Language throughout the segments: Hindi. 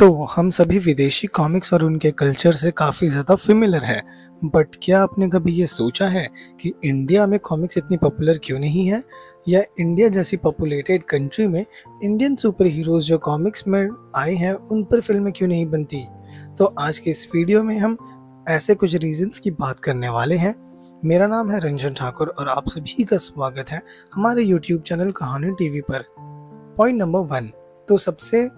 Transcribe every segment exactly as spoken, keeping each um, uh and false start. तो हम सभी विदेशी कॉमिक्स और उनके कल्चर से काफ़ी ज़्यादा फेमिलर है, बट क्या आपने कभी ये सोचा है कि इंडिया में कॉमिक्स इतनी पॉपुलर क्यों नहीं है, या इंडिया जैसी पॉपुलेटेड कंट्री में इंडियन सुपर हीरोज़ जो कॉमिक्स में आए हैं उन पर फिल्में क्यों नहीं बनती। तो आज के इस वीडियो में हम ऐसे कुछ रीजंस की बात करने वाले हैं। मेरा नाम है रंजन ठाकुर और आप सभी का स्वागत है हमारे यूट्यूब चैनल कहानी टीवी पर। पॉइंट नंबर वन, तो सबसे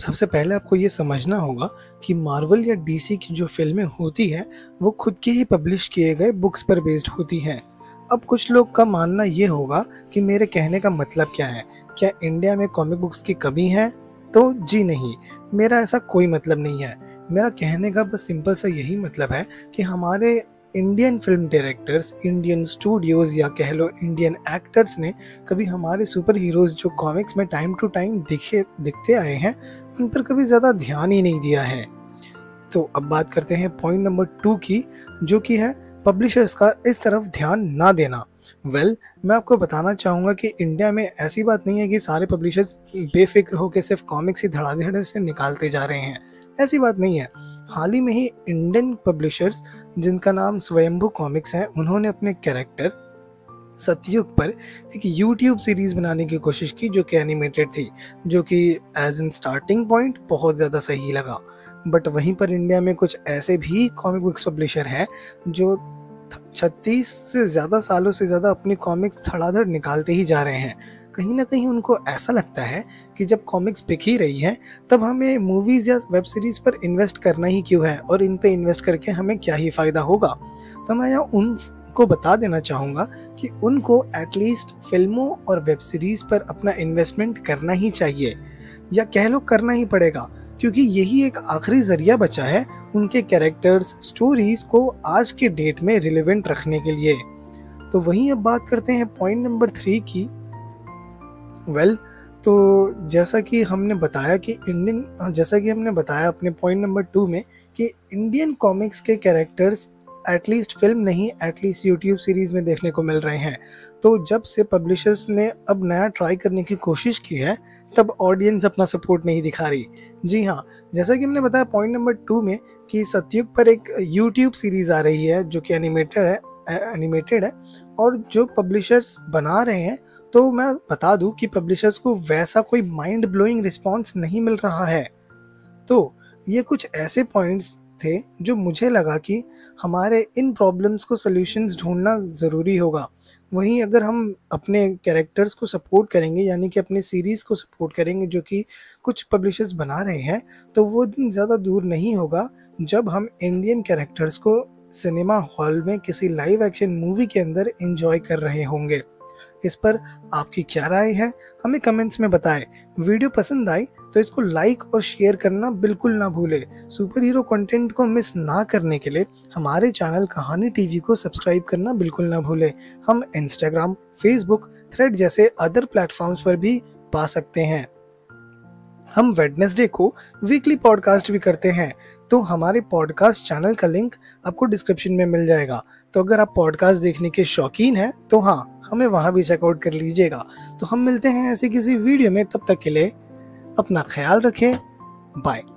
सबसे पहले आपको ये समझना होगा कि मार्वल या डीसी की जो फिल्में होती हैं वो खुद के ही पब्लिश किए गए बुक्स पर बेस्ड होती हैं। अब कुछ लोग का मानना ये होगा कि मेरे कहने का मतलब क्या है, क्या इंडिया में कॉमिक बुक्स की कमी है? तो जी नहीं, मेरा ऐसा कोई मतलब नहीं है। मेरा कहने का बस सिंपल सा यही मतलब है कि हमारे Indian film directors, Indian studios या कह लो इंडियन एक्टर्स ने कभी हमारे सुपर हीरोज़ जो कॉमिक्स में टाइम टू टाइम दिखे दिखते आए हैं उन पर कभी ज़्यादा ध्यान ही नहीं दिया है। तो अब बात करते हैं पॉइंट नंबर टू की, जो कि है पब्लिशर्स का इस तरफ ध्यान ना देना। वेल well, मैं आपको बताना चाहूँगा कि इंडिया में ऐसी बात नहीं है कि सारे पब्लिशर्स बेफिक्र होकर सिर्फ कॉमिक्स ही धड़ाधड़ से निकालते जा रहे हैं, ऐसी बात नहीं है। हाल ही में ही इंडियन पब्लिशर्स जिनका नाम स्वयंभू कॉमिक्स है, उन्होंने अपने कैरेक्टर सतयुग पर एक यूट्यूब सीरीज़ बनाने की कोशिश की जो कि एनिमेटेड थी, जो कि एज एन स्टार्टिंग पॉइंट बहुत ज़्यादा सही लगा। बट वहीं पर इंडिया में कुछ ऐसे भी कॉमिक बुक्स पब्लिशर हैं जो छत्तीस से ज़्यादा सालों से ज़्यादा अपनी कॉमिक्स धड़ाधड़ निकालते ही जा रहे हैं। कहीं ना कहीं उनको ऐसा लगता है कि जब कॉमिक्स बिक ही रही हैं तब हमें मूवीज़ या वेब सीरीज़ पर इन्वेस्ट करना ही क्यों है, और इन पे इन्वेस्ट करके हमें क्या ही फ़ायदा होगा। तो मैं यहाँ उनको बता देना चाहूँगा कि उनको एटलीस्ट फिल्मों और वेब सीरीज़ पर अपना इन्वेस्टमेंट करना ही चाहिए, या कह लो करना ही पड़ेगा, क्योंकि यही एक आखिरी ज़रिया बचा है उनके कैरेक्टर्स, स्टोरीज़ को आज के डेट में रिलेवेंट रखने के लिए। तो वहीं अब बात करते हैं पॉइंट नंबर थ्री की। वेल well, तो जैसा कि हमने बताया कि इंडियन जैसा कि हमने बताया अपने पॉइंट नंबर टू में कि इंडियन कॉमिक्स के कैरेक्टर्स एटलीस्ट फिल्म नहीं एटलीस्ट यूट्यूब सीरीज़ में देखने को मिल रहे हैं। तो जब से पब्लिशर्स ने अब नया ट्राई करने की कोशिश की है तब ऑडियंस अपना सपोर्ट नहीं दिखा रही। जी हाँ, जैसा कि हमने बताया पॉइंट नंबर टू में कि सतयुग पर एक यूट्यूब सीरीज़ आ रही है जो कि एनिमेटेड है एनिमेटेड है और जो पब्लिशर्स बना रहे हैं, तो मैं बता दूं कि पब्लिशर्स को वैसा कोई माइंड ब्लोइंग रिस्पॉन्स नहीं मिल रहा है। तो ये कुछ ऐसे पॉइंट्स थे जो मुझे लगा कि हमारे इन प्रॉब्लम्स को सल्यूशंस ढूंढना ज़रूरी होगा। वहीं अगर हम अपने कैरेक्टर्स को सपोर्ट करेंगे, यानी कि अपने सीरीज़ को सपोर्ट करेंगे जो कि कुछ पब्लिशर्स बना रहे हैं, तो वो दिन ज़्यादा दूर नहीं होगा जब हम इंडियन कैरेक्टर्स को सिनेमा हॉल में किसी लाइव एक्शन मूवी के अंदर एंजॉय कर रहे होंगे। इस पर आपकी क्या राय है हमें कमेंट्स में बताएं। वीडियो पसंद आई तो इसको लाइक और शेयर करना बिल्कुल ना भूलें। सुपर हीरो कंटेंट को मिस ना करने के लिए हमारे चैनल कहानी टीवी को सब्सक्राइब करना बिल्कुल ना भूलें। हम इंस्टाग्राम, फेसबुक, थ्रेड जैसे अदर प्लेटफॉर्म्स पर भी पा सकते हैं। हम वेडनेसडे को वीकली पॉडकास्ट भी करते हैं, तो हमारे पॉडकास्ट चैनल का लिंक आपको डिस्क्रिप्शन में मिल जाएगा। तो अगर आप पॉडकास्ट देखने के शौकीन हैं तो हाँ, हमें वहाँ भी चेकआउट कर लीजिएगा। तो हम मिलते हैं ऐसे किसी वीडियो में, तब तक के लिए अपना ख्याल रखें। बाय।